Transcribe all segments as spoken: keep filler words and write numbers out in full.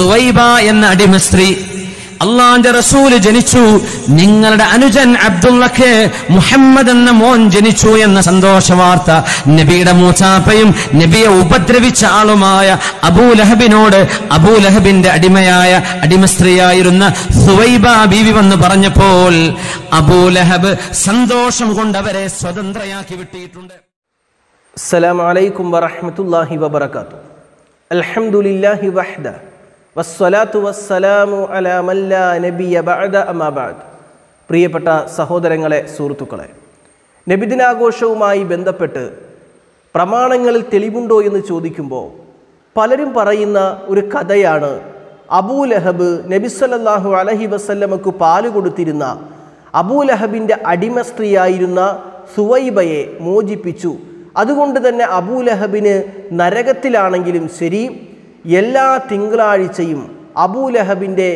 ഥുവൈബ എന്ന അടിമ സ്ത്രീ, അള്ളാന്റെ റസൂല് ജനിച്ചു, നിങ്ങളുടെ അനുജൻ അബ്ദുള്ളക്ക് മുഹമ്മദ് എന്ന മോൻ ജനിച്ചു എന്ന സന്തോഷ വാർത്ത നബിയുടെ മൂസാപ്പയും നബിയെ ഉപദ്രവിച്ച ആളുമായ അബൂ ലഹബിനോട് അബൂ ലഹബിന്റെ അടിമയായ അടിമ സ്ത്രീയായിരുന്ന ഥുവൈബ ബീവി വന്ന് പറഞ്ഞപ്പോൾ അബൂ ലഹബ് സന്തോഷം കൊണ്ട് അവരെ സ്വതന്ത്രയാക്കി വിട്ടിട്ടുണ്ട്. അസ്സലാമു അലൈക്കും വറഹ്മത്തുള്ളാഹി വബറകാതുഹു. അൽഹംദുലില്ലാഹി വഹ്ദ വസ്സലാത്തു വസ്സലാമു അലാ മല്ലാ നബിയ ബഅദ അമാ ബഅദ്. പ്രിയപ്പെട്ട സഹോദരങ്ങളെ, സുഹൃത്തുക്കളെ, നബിദിനാഘോഷവുമായി ബന്ധപ്പെട്ട് പ്രമാണങ്ങളിൽ തെളിവുണ്ടോ എന്ന് ചോദിക്കുമ്പോൾ പലരും പറയുന്ന ഒരു കഥയാണ് അബൂ ലഹബ്, നബി സല്ലല്ലാഹു അലൈഹി വസല്ലമക്ക് പാല് കൊടുത്തിരുന്ന അബൂ ലഹബിൻ്റെ അടിമ സ്ത്രീയായിരുന്ന ഥുവൈബയെ മോചിപ്പിച്ചു. അതുകൊണ്ട് തന്നെ അബൂ ലഹബിന് നരകത്തിലാണെങ്കിലും ശരി എല്ലാ തിങ്കളാഴ്ചയും അബൂ ലഹബിൻ്റെ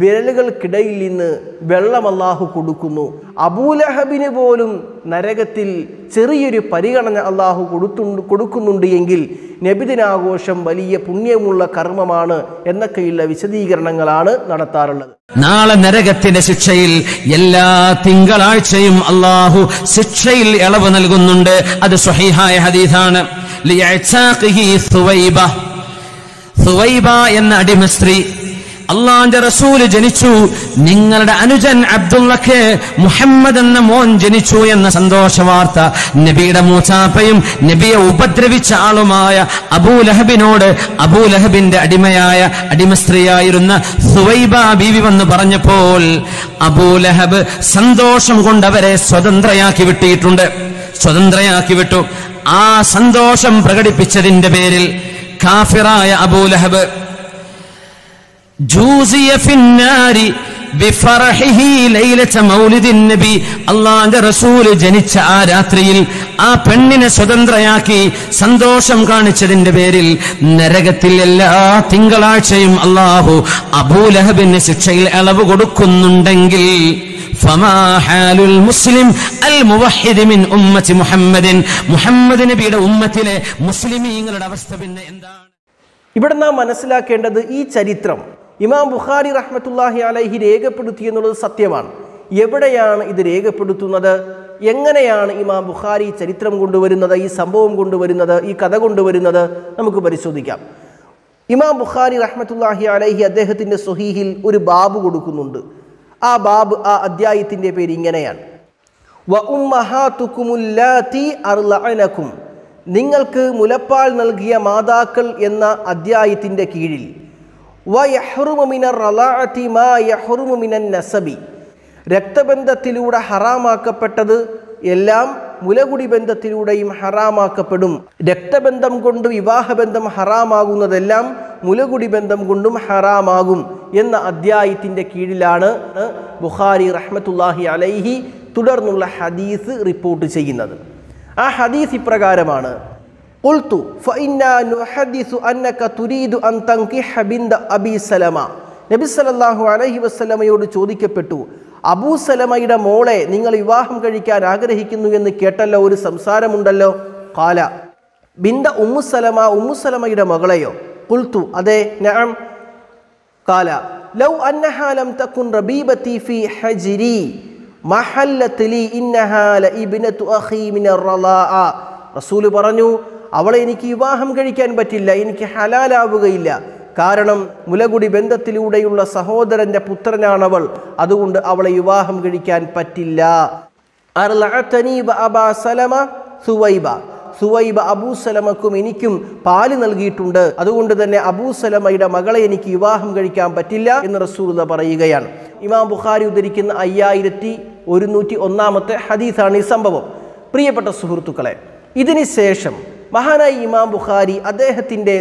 വിരലുകൾക്കിടയിൽ നിന്ന് വെള്ളം അല്ലാഹു കൊടുക്കുന്നു. അബൂ ലഹബിന് പോലും നരകത്തിൽ ചെറിയൊരു പരിഗണന അല്ലാഹു കൊടുത്തു കൊടുക്കുന്നുണ്ട് എങ്കിൽ നബിദിനാഘോഷം വലിയ പുണ്യമുള്ള കർമ്മമാണ് എന്നൊക്കെയുള്ള വിശദീകരണങ്ങളാണ് നടത്താറുള്ളത്. നാളെ നരകത്തിന്റെ ശിക്ഷയിൽ എല്ലാ തിങ്കളാഴ്ചയും അല്ലാഹു ശിക്ഷയിൽ ഇളവ് നൽകുന്നുണ്ട്. അത് സ്വഹീഹായ ഹദീസാണ്. ഥുവൈബ എന്ന അടിമ സ്ത്രീ, അള്ളാന്റെ റസൂല് ജനിച്ചു, നിങ്ങളുടെ അനുജൻ അബ്ദുള്ളക്ക് മുഹമ്മദ് എന്ന മോൻ ജനിച്ചു എന്ന സന്തോഷ വാർത്ത നബിയുടെ മൂസാപ്പയും നബിയെ ഉപദ്രവിച്ച ആളുമായ അബൂ ലഹബിനോട് അബൂ ലഹബിന്റെ അടിമയായ അടിമ സ്ത്രീയായിരുന്ന ഥുവൈബ ബീവി വന്ന് പറഞ്ഞപ്പോൾ അബൂ ലഹബ് സന്തോഷം കൊണ്ട് അവരെ സ്വതന്ത്രയാക്കി വിട്ടിട്ടുണ്ട് സ്വതന്ത്രയാക്കി വിട്ടു. ആ സന്തോഷം പ്രകടിപ്പിച്ചതിന്റെ പേരിൽ കാഫിറായ അബൂ ലഹബ് ജൂസിയ ഫിന്നാരി ബിഫർഹിഹി ലൈലത മൗലിദിൻ നബി, അല്ലാഹുവിന്റെ റസൂൽ ജനിച്ച ആ രാത്രിയിൽ ആ പെണ്ണിനെ സ്വതന്ത്രയാക്കി സന്തോഷം കാണിച്ചതിന്റെ പേരിൽ നരകത്തിൽ എല്ലാ തിങ്കളാഴ്ചയും അല്ലാഹു അബൂ ലഹബിന് ശിക്ഷയിൽ ഇളവ് കൊടുക്കുന്നുണ്ടെങ്കിൽ ഫമാ ഹാലുൽ മുസ്ലിം അൽ മുവഹ്ഹിദ് മിൻ ഉമ്മത്തി മുഹമ്മദിൻ, മുഹമ്മദ് നബിയുടെ ഉമ്മത്തിലെ മുസ്ലിമീങ്ങളുടെ അവസ്ഥ പിന്നെ എന്താണ്? ഇവിടെ നാം മനസ്സിലാക്കേണ്ടത്, ഈ ചരിത്രം ഇമാം ബുഖാരി റഹ്മത്തുള്ളാഹി അലൈഹി രേഖപ്പെടുത്തി എന്നുള്ളത് സത്യമാണ്. എവിടെയാണ് ഇത് രേഖപ്പെടുത്തുന്നത്? എങ്ങനെയാണ് ഇമാം ബുഖാരി ചരിത്രം കൊണ്ടുവരുന്നത്, ഈ സംഭവം കൊണ്ടുവരുന്നത്, ഈ കഥ കൊണ്ടുവരുന്നത്? നമുക്ക് പരിശോധിക്കാം. ഇമാം ബുഖാരി റഹ്മത്തുള്ളാഹി അലൈഹി അദ്ദേഹത്തിൻ്റെ സ്വഹീഹിൽ ഒരു ബാബ് കൊടുക്കുന്നുണ്ട്. ആ ബാബ്, ആ അദ്ധ്യായത്തിൻ്റെ പേര് ഇങ്ങനെയാണ്: വ ഉമ്മഹാതുകുമുല്ലാതി അർലഅനകും, നിങ്ങൾക്ക് മുലപ്പാൽ നൽകിയ മാതാക്കൾ എന്ന അദ്ധ്യായത്തിൻ്റെ കീഴിൽ വ യഹ്റുമു മിനർ റളഅതി മാ യഹ്റുമു മിനൻ നസബി, രക്തബന്ധത്തിലൂടെ ഹറാമാക്കപ്പെട്ടത് എല്ലാം മുലകുടി ബന്ധത്തിലൂടെയും ഹറാമാക്കപ്പെടും. രക്തബന്ധം കൊണ്ട് വിവാഹബന്ധം ഹറാമാകുന്നതെല്ലാം മുലകുടി ബന്ധം കൊണ്ടും ഹറാമാകും എന്ന അദ്ധ്യായത്തിൻ്റെ കീഴിലാണ് ബുഖാരി റഹ്മത്തുള്ളാഹി അലൈഹി തുടർന്നുള്ള ഹദീസ് റിപ്പോർട്ട് ചെയ്യുന്നത്. ആ ഹദീസ് ഇപ്രകാരമാണ്: ഖുൽതു ഫഇന്നാ നുഹദിസു അന്നക തുരീദു അൻ തൻകിഹ ബിന്ത അബി സലമ. നബി സല്ലല്ലാഹു അലൈഹി വസല്ലമയോട് ചോദിക്കപ്പെട്ടു, അബൂ സലമയുടെ മോളെ നിങ്ങൾ വിവാഹം കഴിക്കാൻ ആഗ്രഹിക്കുന്നു എന്ന് കേട്ടല്ലോ, ഒരു സംസാരമുണ്ടല്ലോ. ഖാല ബിന്ത ഉമ്മു സലമ, ഉമ്മു സലമയുടെ മകളെയോ? ഖുൽതു അതെ, നഅം. ഖാല ലൗ അന്നഹാ ലം തകുൻ റബീബതി ഫീ ഹജ്രി മഹല്ലത്ത് ലി ഇന്നഹാ ലഇബ്നതു അഖീ മിനർ റളാഅ. റസൂൽ പറഞ്ഞു, അവളെ എനിക്ക് വിവാഹം കഴിക്കാൻ പറ്റില്ല, എനിക്ക് ഹലാലാവുകയില്ല, കാരണം മുലകുടി ബന്ധത്തിലൂടെയുള്ള സഹോദരൻ്റെ പുത്രനാണവൾ, അതുകൊണ്ട് അവളെ വിവാഹം കഴിക്കാൻ പറ്റില്ല. അർലഅതനി വ അബാ സലമ ഥുവൈബ, ഥുവൈബ അബൂ സലമക്കും എനിക്കും പാല് നൽകിയിട്ടുണ്ട്, അതുകൊണ്ട് തന്നെ അബൂ സലമയുടെ മകളെ എനിക്ക് വിവാഹം കഴിക്കാൻ പറ്റില്ല എന്ന് റസൂൽ പറയുകയാണ്. ഇമാം ബുഖാരി ഉദ്ധരിക്കുന്ന അയ്യായിരത്തി ഒരുന്നൂറ്റി ഒന്നാമത്തെ ഹദീസാണ് ഈ സംഭവം. പ്രിയപ്പെട്ട സുഹൃത്തുക്കളെ, ഇതിന് ശേഷം മഹാനായി ഇമാം ബുഖാരി അദ്ദേഹത്തിൻ്റെ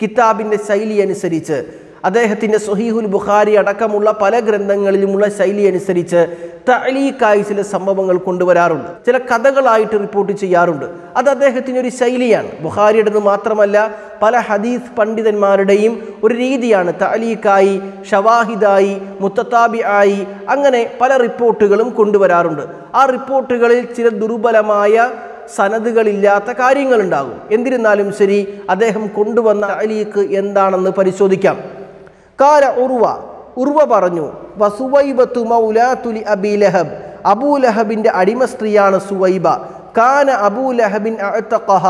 കിതാബിൻ്റെ ശൈലി അനുസരിച്ച്, അദ്ദേഹത്തിൻ്റെ സ്വഹീഹുൽ ബുഖാരി അടക്കമുള്ള പല ഗ്രന്ഥങ്ങളിലുമുള്ള ശൈലി അനുസരിച്ച് തഅലീഖായി ചില സംഭവങ്ങൾ കൊണ്ടുവരാറുണ്ട്, ചില കഥകളായിട്ട് റിപ്പോർട്ട് ചെയ്യാറുണ്ട്. അത് അദ്ദേഹത്തിൻ്റെ ഒരു ശൈലിയാണ്. ബുഖാരിയുടേത് മാത്രമല്ല, പല ഹദീസ് പണ്ഡിതന്മാരുടെയും ഒരു രീതിയാണ് തഅലീഖായി, ഷവാഹിദായി, മുത്തതാബി ആയി അങ്ങനെ പല റിപ്പോർട്ടുകളും കൊണ്ടുവരാറുണ്ട്. ആ റിപ്പോർട്ടുകളിൽ ചില ദുർബലമായ സനദുകളില്ലാത്ത കാര്യങ്ങളുണ്ടാകും. എന്നിരുന്നാലും ശരി, അദ്ദേഹം കൊണ്ടുവന്ന തഅലീഖ് എന്താണെന്ന് പരിശോധിക്കാം. കാല ഉർവ ഉർവ പറഞ്ഞു വസുവൈബത്തു മൗലാതു ലി അബീ ലഹബ്, അബൂ ലഹബിൻ്റെ അടിമ സ്ത്രീയാണ് സുവൈബ. കാന അബൂ ലഹബിൻ അഅതഖഹ,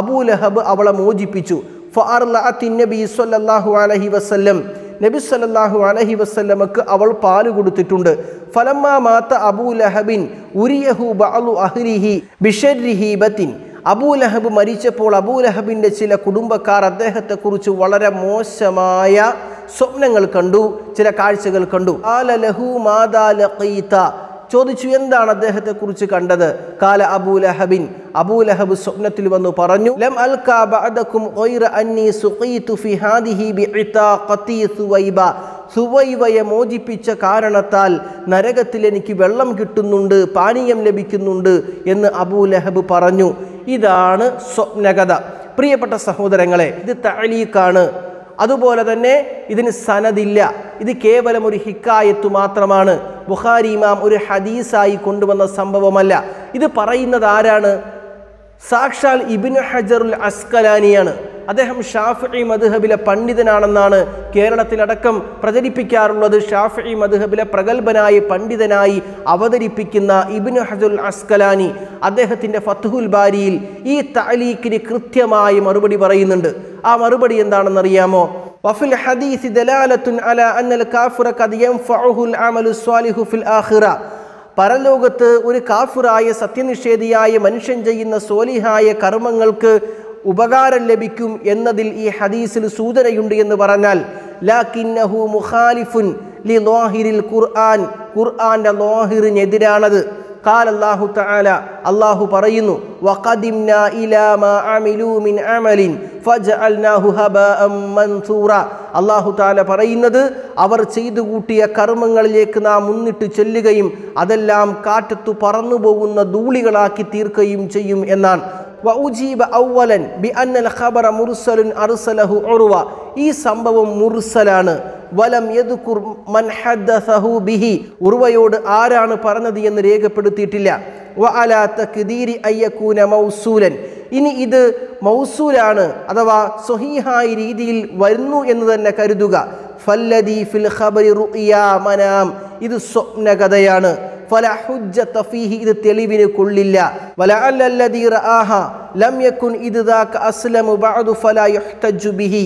അബൂ ലഹബ് അവളെ മോചിപ്പിച്ചു. ഫഅർലഅതി നബി സല്ലല്ലാഹു അലൈഹി വസല്ലം, നബി സല്ലല്ലാഹു അലൈഹി വസല്ലമക്ക് അവൾ പാല് കൊടുത്തിട്ടുണ്ട്. ഫലമ്മാ മാത അബൂ ലഹബിൻ ഉരിയഹു ബഅലു അഹ്ലിഹി ബിശർരി ഹിബതിൻ, അബൂ ലഹബ് മരിച്ചപ്പോൾ അബൂ ലഹബിൻ്റെ ചില കുടുംബക്കാർ അദ്ദേഹത്തെക്കുറിച്ച് വളരെ മോശമായ സ്വപ്നങ്ങൾ കണ്ടു, ചില കാഴ്ചകൾ കണ്ടു. ഖാല ലഹു മാദാ ലഖീത, ചോദിച്ചു എന്താണ് അദ്ദേഹത്തെക്കുറിച്ച് കണ്ടത്. കാല അബൂ ലഹബിൻ, അബൂ ലഹബ് സ്വപ്നത്തിൽ വന്നു പറഞ്ഞു ലം അൽകാ ബഅദകും ഗൈറ അന്നി സുഖീതു ഫി ഹാദിഹി ബിഇതാഖതി സുവൈബ, സുവൈബയെ മോചിപ്പിച്ച കാരണത്താൽ നരകത്തിൽ എനിക്ക് വെള്ളം കിട്ടുന്നുണ്ട്, പാനീയം ലഭിക്കുന്നുണ്ട് എന്ന് അബൂ ലഹബ് പറഞ്ഞു. ഇതാണ് സ്വപ്നകഥ. പ്രിയപ്പെട്ട സഹോദരങ്ങളെ, ഇത് തഅലീഖാണ്, അതുപോലെ തന്നെ ഇതിന് സനദില്ല, ഇത് കേവലം ഒരു ഹിക്കായത്ത് മാത്രമാണ്. ബുഖാരി ഇമാം ഒരു ഹദീസായി കൊണ്ടുവന്ന സംഭവമല്ല. ഇത് പറയുന്നത് ആരാണ്? സാക്ഷാൽ ഇബ്നു ഹജർ അൽ അസ്കലാനിയാണ്. അദ്ദേഹം ഷാഫിഈ മദ്ഹബിലെ പണ്ഡിതനാണെന്നാണ് കേരളത്തിലടക്കം പ്രചരിപ്പിക്കാറുള്ളത്. ഷാഫിഈ മദ്ഹബിലെ പ്രഗത്ഭനായ പണ്ഡിതനായി അവതരിപ്പിക്കുന്ന ഇബ്നു ഹജർ അൽ അസ്കലാനി അദ്ദേഹത്തിൻ്റെ ഫത്ഹുൽ ബാരിയിൽ ഈ തഅലീഖിന് കൃത്യമായി മറുപടി പറയുന്നുണ്ട്. ആ മറുപടി എന്താണെന്നറിയാമോ? വഫിൽ ഹദീസി ദലാലത്തുൻ അലാ അന്നൽ കാഫിറ ഖദ് യൻഫഉഹുൽ അമലു സ്വാലിഹു ഫിൽ ആഖിറ, പരലോകത്ത് ഒരു കാഫിറായ സത്യനിഷേധിയായ മനുഷ്യൻ ചെയ്യുന്ന സ്വാലിഹായ കർമ്മങ്ങൾക്ക് ഉപകാരം ലഭിക്കും എന്നതിൽ ഈ ഹദീസിൽ സൂചനയുണ്ട് എന്ന് പറഞ്ഞാൽ ലകിന്നഹു മുഖാലിഫുൻ ലി ളാഹിരിൽ ഖുർആൻ, ഖുർആന്റെ ളാഹിറിനെതിരാണത്. ഖാല അല്ലാഹു തആല, അല്ലാഹു പറയുന്നു വഖദിംനാ ഇലാ മാ അമിലൂ മിൻ അമലിൻ ഫജഅൽനാഹു ഹബഅൻ മൻസൂറ, അല്ലാഹു തആല പറയുന്നത് അവർ ചെയ്തു കൂട്ടിയ കർമ്മങ്ങളിലേക്ക് നാം മുന്നിട്ട് ചെല്ലുകയും അതെല്ലാം കാറ്റത്തു പറന്നു പോകുന്ന ധൂളികളാക്കി തീർക്കുകയും ചെയ്യും എന്നാണ്. വഉജീബ അവ്വലൻ ബിഅന്നൽ ഖബറ മുർസലുൻ അർസലഹു ഉർവ, ഈ സംഭവം മുർസലാണ്. വലം യദ്കുർ മൻ ഹദ്ദസഹു ബിഹി, ഉർവയോട് ആരാണ് പറഞ്ഞത് എന്ന് രേഖപ്പെടുത്തിയിട്ടില്ല. വഅലാ തഖ്ദീരി അയ്യകൂന മൗസൂലൻ, ഇനി ഇത് മൗസൂലാണ് അഥവാ സ്വഹീഹായ രീതിയിൽ വരുന്നു എന്ന് തന്നെ കരുതുക. ഫല്ലദീ ഫിൽ ഖബറി റുയാ മനാം, ഇത് സ്വപ്നകഥയാണ്. ഫല ഹുജ്ജത ഫീഹി, ഇത് തെളിവിന് കൊള്ളില്ല. വലഅല്ല അല്ലദീ റആഹ ലം യകുൻ ഇദ്ദാക അസ്ലമു ബഅദു ഫലാ യുഹ്തജു ബിഹി,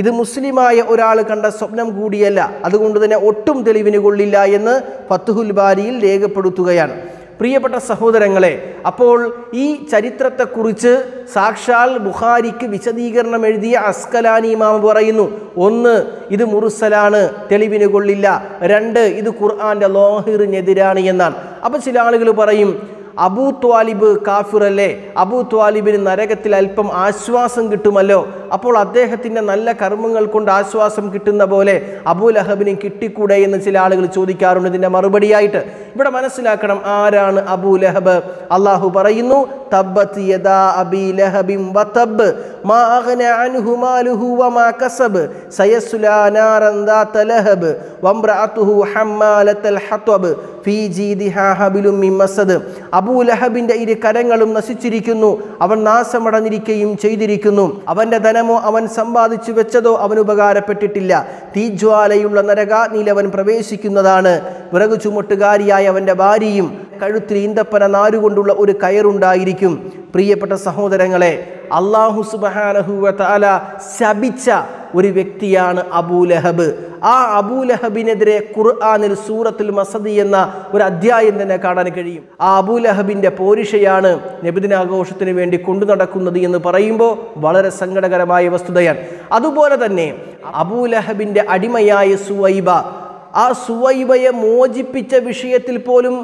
ഇത് മുസ്ലിമായ ഒരാൾ കണ്ട സ്വപ്നം കൂടിയല്ല, അതുകൊണ്ട് തന്നെ ഒട്ടും തെളിവിന് കൊള്ളില്ല എന്ന് ഫത്ഹുൽ ബാരിയിൽ രേഖപ്പെടുത്തുകയാണ്. പ്രിയപ്പെട്ട സഹോദരങ്ങളെ, അപ്പോൾ ഈ ചരിത്രത്തെക്കുറിച്ച് സാക്ഷാൽ ബുഖാരിക്ക് വിശദീകരണം എഴുതിയ അസ്കലാനി ഇമാം പറയുന്നു, ഒന്ന്, ഇത് മുർസലാണ്, തെളിവിന് കൊള്ളില്ല; രണ്ട്, ഇത് ഖുർആൻ്റെ ളാഹിറിനെതിരാണ് എന്നാണ്. അപ്പോൾ ചില ആളുകൾ പറയും അബൂ ത്വാലിബ് കാഫിറല്ലേ, അബൂ ത്വാലിബിന് നരകത്തിൽ അല്പം ആശ്വാസം കിട്ടുമല്ലോ, അപ്പോൾ അദ്ദേഹത്തിൻ്റെ നല്ല കർമ്മങ്ങൾ കൊണ്ട് ആശ്വാസം കിട്ടുന്ന പോലെ അബൂ ലഹബിന് കിട്ടിക്കൂടെ എന്ന് ചില ആളുകൾ ചോദിക്കാറുണ്ട്. ഇതിൻ്റെ മറുപടിയായിട്ട് ഇവിടെ മനസ്സിലാക്കണം ആരാണ് അബൂ ലഹബ്. അള്ളാഹു പറയുന്നു തബ്ബത് യദാ അബീ ലഹബിൻ വതബ് മാ അഗ്നാ അൻഹു മാലുഹു വമാ കസബ് സയസ്ലാ നാരൻ ദാത ലഹബ് വംറഅതുഹു ഹമ്മാലത്തൽ ഹത്വബ് ഫീ ജീദിഹാ ഹബ്ലുൻ മിൻ മസദ്, അബൂ ലഹബിൻ്റെ ഇരു കരങ്ങളും നശിച്ചിരിക്കുന്നു, അവൻ നാശമടഞ്ഞിരിക്കുകയും ചെയ്തിരിക്കുന്നു, അവൻ്റെ ധനമോ അവൻ സമ്പാദിച്ചു വെച്ചതോ അവന് ഉപകാരപ്പെട്ടിട്ടില്ല, തീജ്വാലയുള്ള നരകാഗ്നിയിൽ അവൻ പ്രവേശിക്കുന്നതാണ്. വിറകു ചുമട്ടുകാരിയായ അവൻ്റെ ഭാര്യയും കഴുത്തിൽ ഈന്തപ്പന നാരുകൊണ്ടുള്ള ഒരു കയറുണ്ടായിരിക്കും. പ്രിയപ്പെട്ട സഹോദരങ്ങളെ, അല്ലാഹു സുബ്ഹാനഹു വ തആല ശപിച്ച ഒരു വ്യക്തിയാണ് അബൂ ലഹബ്. ആ അബൂ ലഹബിനെതിരെ ഖുർആനിൽ സൂറത്തുൽ മസദ് എന്ന ഒരു അധ്യായം തന്നെ കാണാൻ കഴിയും. ആ അബൂ ലഹബിൻ്റെ പോരിഷയാണ് നബിദിനാഘോഷത്തിന് വേണ്ടി കൊണ്ടു നടക്കുന്നത് എന്ന് പറയുമ്പോൾ വളരെ സങ്കടകരമായ വസ്തുതയാണ്. അതുപോലെ തന്നെ അബൂ ലഹബിൻ്റെ അടിമയായ സുവൈബ, ആ സുവൈബയെ മോചിപ്പിച്ച വിഷയത്തിൽ പോലും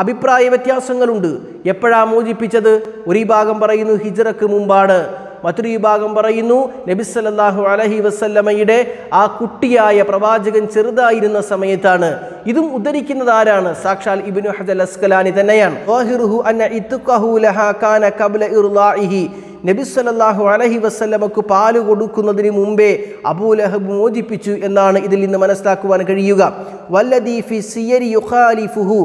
അഭിപ്രായ വ്യത്യാസങ്ങളുണ്ട്. എപ്പോഴാണ് മോചിപ്പിച്ചത്? ഒരു ഭാഗം പറയുന്നു ഹിജ്റക്ക് മുമ്പാണ്, മറ്റൊരു വിഭാഗം പറയുന്നു നബി സല്ലല്ലാഹു അലൈഹി വസല്ലമയുടെ ആ കുട്ടിയായ പ്രവാചകൻ ചെറുതായിരുന്ന സമയത്താണ്. ഇതും ഉദ്ധരിക്കുന്നത് ആരാണ്? സാക്ഷാൽ ഇബ്നു ഹജർ അൽ അസ്കലാനി തന്നെയാണ്. വഹിറുഹു അന്ന ഇത്ഖഹു ലഹാ കാന ഖബ്ല ഇർളാഇഹി, നബി സല്ലല്ലാഹു അലൈഹി വസല്ലമക്ക് പാല് കൊടുക്കുന്നതിന് മുമ്പേ അബൂ ലഹബ് മോചിപ്പിച്ചു എന്നാണ് ഇതിൽ നിന്ന് മനസ്സിലാക്കുവാൻ കഴിയുക. വല്ലദീ ഫി സിയരി യുഖാലിഫുഹു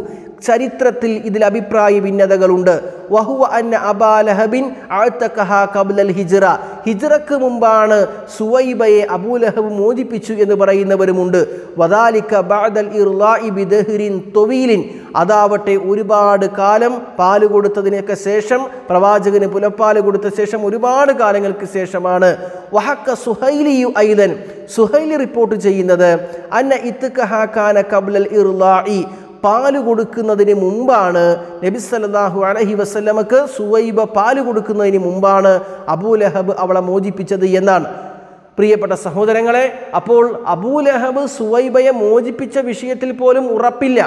ചരിത്രത്തിൽ ഇതിൽ അഭിപ്രായ ഭിന്നതകളുണ്ട്. വഹുവ അന്ന അബാ ലഹബിൻ അഅതഖഹ ഖബ്ലൽ ഹിജ്റ, ഹിജ്റക്ക് മുമ്പാണ് സുവൈബയെ അബൂലഹബ് മോചിപ്പിച്ചു എന്ന് പറയുന്നവരുമുണ്ട്. വദാലിക ബഅദൽ ഇർളാഇ ബിദഹ്രിൻ തവീലിൻ, അതാവട്ടെ ഒരുപാട് കാലം പാല് കൊടുത്തതിനൊക്കെ ശേഷം, പ്രവാചകന് പുലപ്പാല് കൊടുത്ത ശേഷം ഒരുപാട് കാലങ്ങൾക്ക് ശേഷമാണ്. വഹക്ക സുഹൈലി ഐദൻ, സുഹൈലി റിപ്പോർട്ട് ചെയ്യുന്നത് അന്ന ഇത്ഖഹ കാന ഖബ്ലൽ ഇർളാഇ, പാല് കൊടുക്കുന്നതിന് മുമ്പാണ് നബി സല്ലല്ലാഹു അലൈഹി വസല്ലമക്ക് സുവൈബ പാല് കൊടുക്കുന്നതിന് മുമ്പാണ് അബൂലഹബ് അവളെ മോചിപ്പിച്ചത് എന്നാണ്. പ്രിയപ്പെട്ട സഹോദരങ്ങളെ, അപ്പോൾ അബൂലഹബ് സുവൈബയെ മോചിപ്പിച്ച വിഷയത്തിൽ പോലും ഉറപ്പില്ല.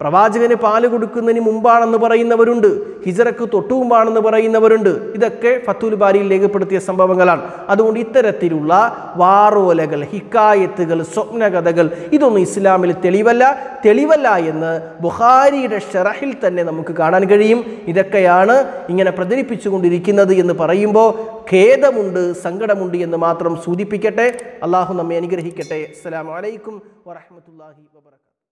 പ്രവാചകന് പാല് കൊടുക്കുന്നതിന് മുമ്പാണെന്ന് പറയുന്നവരുണ്ട്, ഹിജറക്ക് തൊട്ടു മുമ്പാണെന്ന് പറയുന്നവരുണ്ട്. ഇതൊക്കെ ഫത്തുൽ ബാരിയിൽ രേഖപ്പെടുത്തിയ സംഭവങ്ങളാണ്. അതുകൊണ്ട് ഇത്തരത്തിലുള്ള വാറോലകൾ, ഹിക്കായത്തുകൾ, സ്വപ്നകഥകൾ ഇതൊന്നും ഇസ്ലാമിൽ തെളിവല്ല തെളിവല്ല എന്ന് ബുഖാരിയുടെ ഷറഹിൽ തന്നെ നമുക്ക് കാണാൻ കഴിയും. ഇതൊക്കെയാണ് ഇങ്ങനെ പ്രചരിപ്പിച്ചു കൊണ്ടിരിക്കുന്നത് എന്ന് പറയുമ്പോൾ ഖേദമുണ്ട്, സങ്കടമുണ്ട് എന്ന് മാത്രം സൂചിപ്പിക്കട്ടെ. അള്ളാഹു നമ്മെ അനുഗ്രഹിക്കട്ടെ. അസ്സലാമു അലൈക്കും വറഹ്മത്തുള്ളാഹി വബറകാതുഹു.